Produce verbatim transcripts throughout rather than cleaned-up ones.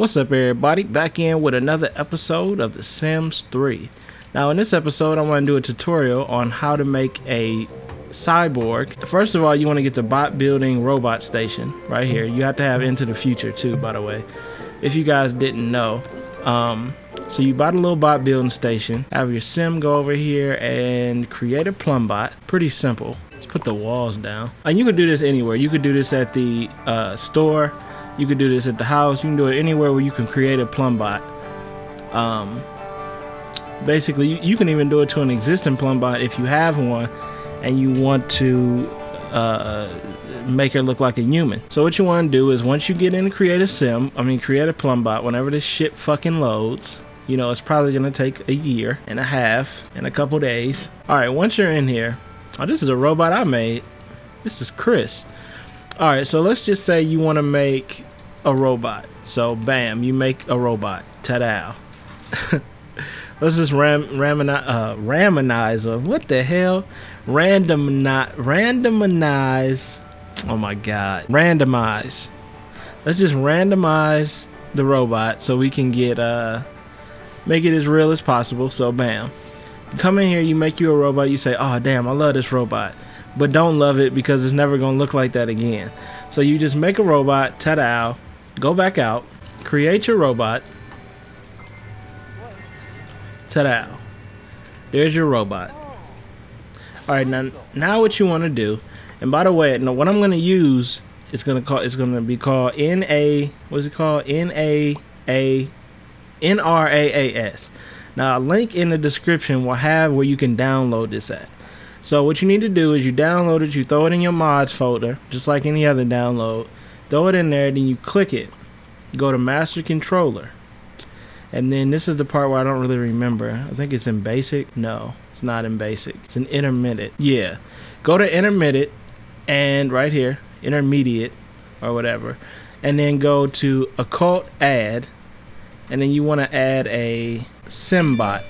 What's up, everybody? Back in with another episode of The Sims three. Now in this episode I want to do a tutorial on how to make a cyborg. First of all, you want to get the bot building robot station right here. You have to have Into the Future too, by the way, if you guys didn't know. Um, so you bought a little bot building station, have your sim go over here and create a Plumbot. Pretty simple. Let's put the walls down. And you could do this anywhere. You could do this at the uh, store. You could do this at the house. You can do it anywhere where you can create a Plumbot. Um, basically, you, you can even do it to an existing Plumbot if you have one and you want to uh, make her look like a human. So what you want to do is once you get in and create a sim, I mean create a Plumbot, whenever this shit fucking loads, you know, it's probably going to take a year and a half and a couple days. All right, once you're in here, oh, this is a robot I made. This is Chris. All right, so let's just say you want to make a robot. So bam, you make a robot. Ta-da. Let's just ram ramanize uh ramanize what the hell? Randomize randomize. Oh my god. Randomize. Let's just randomize the robot so we can get uh make it as real as possible. So bam. You come in here, you make you a robot, you say, "Oh damn, I love this robot." But don't love it because it's never going to look like that again. So you just make a robot, ta-da, go back out, create your robot, ta-da, there's your robot. Alright, now, now what you want to do, and by the way, now what I'm going to use is going to call, it's going to be called N A, what's it called, N A A N R A A S. Now a link in the description will have where you can download this at. So what you need to do is you download it, you throw it in your mods folder, just like any other download. Throw it in there, then you click it. Go to Master Controller. And then this is the part where I don't really remember. I think it's in basic. No, it's not in basic. It's in intermediate. Yeah. Go to intermediate and right here, intermediate or whatever. And then go to occult add. And then you want to add a Simbot.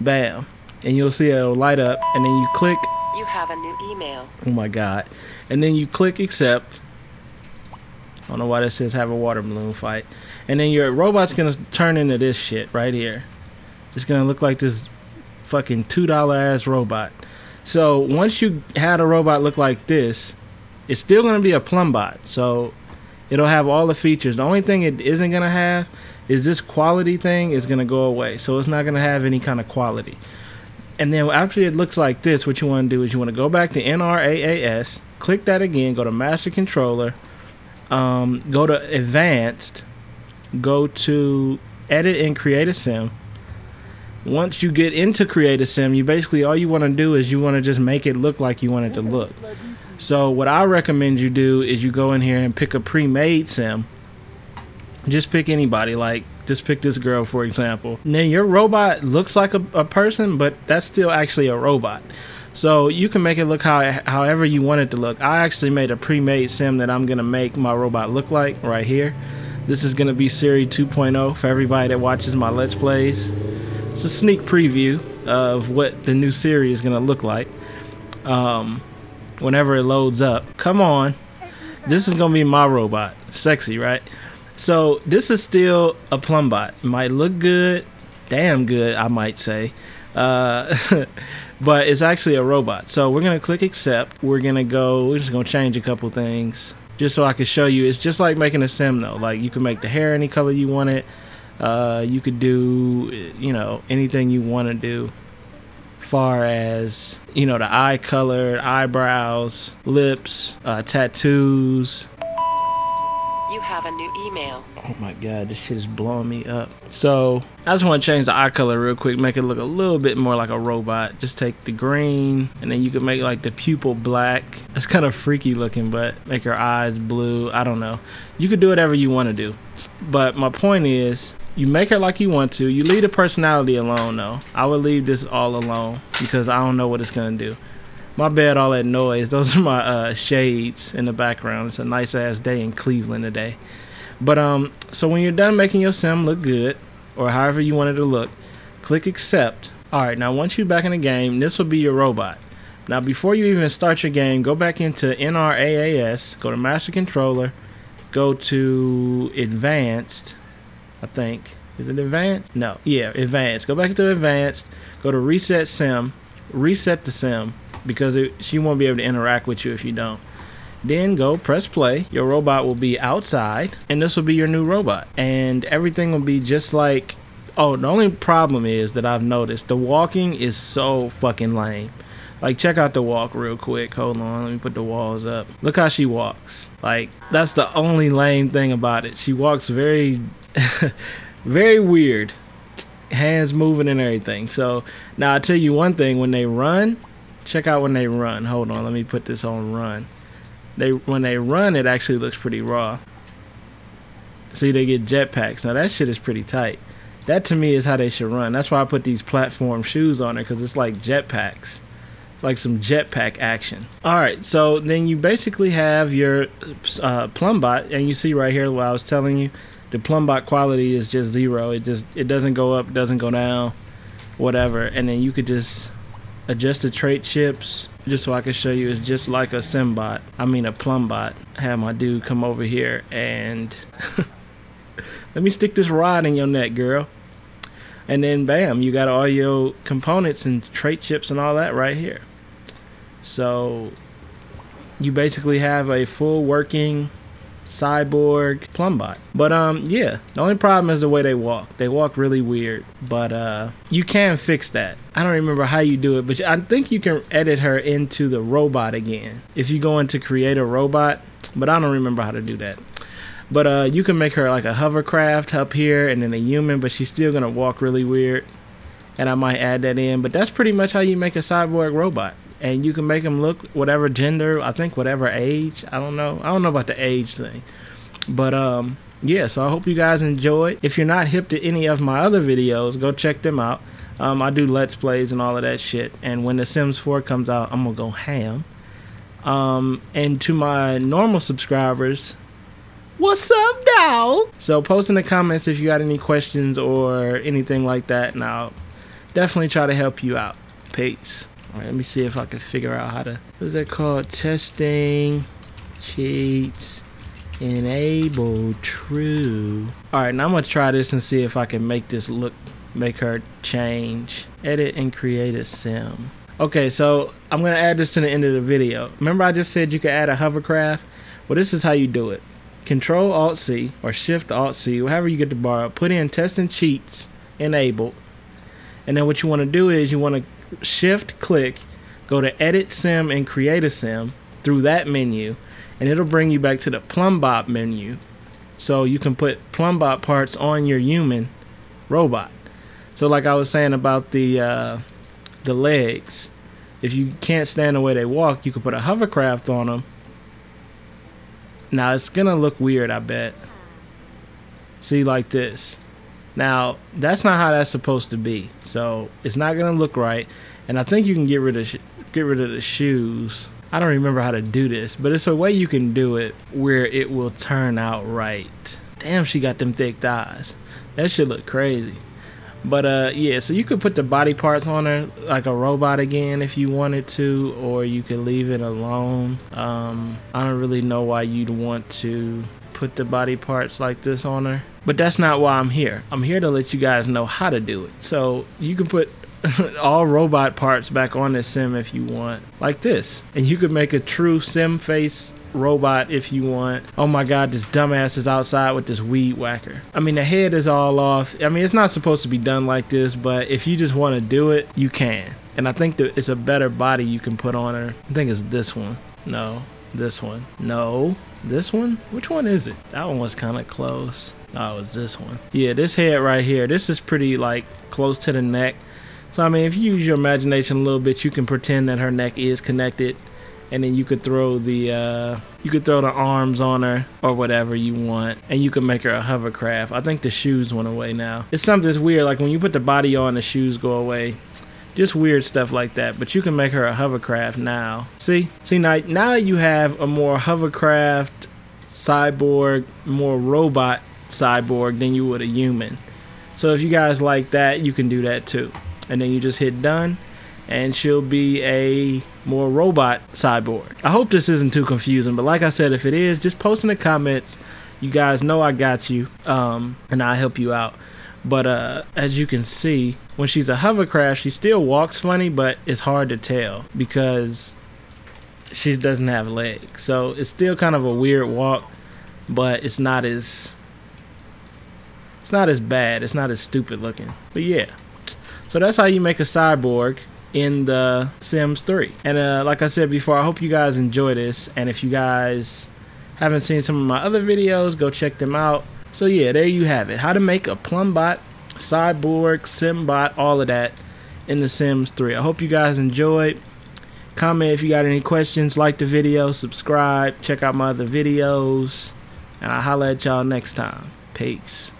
Bam. And you'll see it'll light up, and then you click. You have a new email. Oh my god! And then you click accept. I don't know why that says have a water balloon fight. And then your robot's gonna turn into this shit right here. It's gonna look like this fucking two dollar ass robot. So once you had a robot look like this, it's still gonna be a Plumbot. So it'll have all the features. The only thing it isn't gonna have is this quality thing is gonna go away. So it's not gonna have any kind of quality. And then after it looks like this, what you want to do is you want to go back to N R A A S, click that again, go to Master Controller, um, go to Advanced, go to Edit and Create a Sim. Once you get into Create a Sim, you basically all you want to do is you want to just make it look like you want it to look. So what I recommend you do is you go in here and pick a pre-made sim. Just pick anybody, like just pick this girl for example. And then your robot looks like a, a person, but that's still actually a robot. So you can make it look how, however you want it to look. I actually made a pre-made sim that I'm gonna make my robot look like right here. This is gonna be Siri two point oh for everybody that watches my Let's Plays. It's a sneak preview of what the new Siri is gonna look like um, whenever it loads up. Come on, this is gonna be my robot. Sexy, right? So this is still a Plumbot. It might look good, damn good, I might say, uh, but it's actually a robot. So we're gonna click accept. We're gonna go. We're just gonna change a couple things just so I can show you. It's just like making a sim though. Like you can make the hair any color you want it. Uh, you could do, you know, anything you want to do. Far as you know, the eye color, eyebrows, lips, uh, tattoos. You have a new email. Oh my god, this shit is blowing me up. So I just want to change the eye color real quick, make it look a little bit more like a robot. Just take the green and then you can make like the pupil black. That's kind of freaky looking, but make her eyes blue. I don't know, you could do whatever you want to do, but my point is you make her like you want to. You leave the personality alone though. I would leave this all alone because I don't know what it's gonna do. My bad, all that noise. Those are my uh, shades in the background. It's a nice ass day in Cleveland today. But um, so when you're done making your sim look good, or however you want it to look, click accept. All right, now once you're back in the game, this will be your robot. Now before you even start your game, go back into N R A A S, go to Master Controller, go to Advanced, I think. Is it advanced? No. Yeah, advanced. Go back to advanced. Go to reset sim. Reset the sim because it, she won't be able to interact with you if you don't. Then go press play. Your robot will be outside, and this will be your new robot. And everything will be just like... Oh, the only problem is that I've noticed the walking is so fucking lame. Like, check out the walk real quick. Hold on, let me put the walls up. Look how she walks. Like, that's the only lame thing about it. She walks very, very weird. Hands moving and everything. So, now I'll tell you one thing. When they run, check out when they run. Hold on, let me put this on run. They When they run, it actually looks pretty raw. See, they get jetpacks. Now, that shit is pretty tight. That, to me, is how they should run. That's why I put these platform shoes on her, because it's like jetpacks. Like some jetpack action. Alright, so then you basically have your uh, Plumbot, and you see right here what I was telling you, the Plumbot quality is just zero. It just it doesn't go up, doesn't go down, whatever. And then you could just adjust the trait chips, just so I can show you it's just like a Simbot. I mean a Plumbot. Have my dude come over here and let me stick this rod in your neck, girl. And then bam, you got all your components and trait chips and all that right here. So you basically have a full working cyborg Plumbot. But um yeah, the only problem is the way they walk. They walk really weird, but uh you can fix that. I don't remember how you do it, but I think you can edit her into the robot again if you go into create a robot, but I don't remember how to do that. But uh you can make her like a hovercraft up here and then a human, but she's still gonna walk really weird, and I might add that in. But that's pretty much how you make a cyborg robot. And you can make them look whatever gender, I think whatever age. I don't know. I don't know about the age thing. But, um, yeah, so I hope you guys enjoyed. If you're not hip to any of my other videos, go check them out. Um, I do Let's Plays and all of that shit. And when The Sims four comes out, I'm going to go ham. Um, and to my normal subscribers, what's up, dog? So post in the comments if you got any questions or anything like that. And I'll definitely try to help you out. Peace. Alright, let me see if I can figure out how to... What is that called? Testing. Cheats. Enable. True. Alright, now I'm going to try this and see if I can make this look... Make her change. Edit and create a sim. Okay, so I'm going to add this to the end of the video. Remember I just said you could add a hovercraft? Well, this is how you do it. Control Alt C or Shift Alt C, whatever you get to borrow. Put in testing cheats. Enable. And then what you want to do is you want to... shift click, go to edit sim and create a sim through that menu, and it'll bring you back to the Plumbot menu, so you can put Plumbot parts on your human robot. So like I was saying about the uh, the legs, if you can't stand the way they walk, you can put a hovercraft on them. Now it's gonna look weird, I bet. See, like this. Now, that's not how that's supposed to be. So, it's not going to look right. And I think you can get rid of sh get rid of the shoes. I don't remember how to do this, but it's a way you can do it where it will turn out right. Damn, she got them thick thighs. That shit look crazy. But, uh, yeah, so you could put the body parts on her like a robot again if you wanted to, or you could leave it alone. Um, I don't really know why you'd want to put the body parts like this on her. But that's not why I'm here. I'm here to let you guys know how to do it. So you can put all robot parts back on the sim if you want, like this. And you could make a true sim face robot if you want. Oh my God, this dumbass is outside with this weed whacker. I mean, the head is all off. I mean, it's not supposed to be done like this, but if you just want to do it, you can. And I think that it's a better body you can put on her. I think it's this one. No, this one. No, this one. Which one is it? That one was kind of close. Oh, it's this one. Yeah, this head right here. This is pretty, like, close to the neck. So, I mean, if you use your imagination a little bit, you can pretend that her neck is connected. And then you could throw the, uh, you could throw the arms on her or whatever you want. And you can make her a hovercraft. I think the shoes went away now. It's something that's weird. Like, when you put the body on, the shoes go away. Just weird stuff like that. But you can make her a hovercraft now. See? See, now, now you have a more hovercraft, cyborg, more robot cyborg than you would a human. So if you guys like that, you can do that too. And then you just hit done, and she'll be a more robot cyborg. I hope this isn't too confusing, but like I said, if it is, just post in the comments You guys know I got you, um, and I'll help you out. But uh, as you can see, when she's a hovercraft, she still walks funny, but it's hard to tell because she doesn't have legs. So it's still kind of a weird walk, but it's not as it's not as bad. It's not as stupid looking. But yeah, so that's how you make a cyborg in The Sims three. And uh, like I said before, I hope you guys enjoy this. And if you guys haven't seen some of my other videos, go check them out. So yeah, there you have it. How to make a Plumbot, Cyborg, Simbot, all of that in The Sims three. I hope you guys enjoyed. Comment if you got any questions. Like the video. Subscribe. Check out my other videos. And I'll holla at y'all next time. Peace.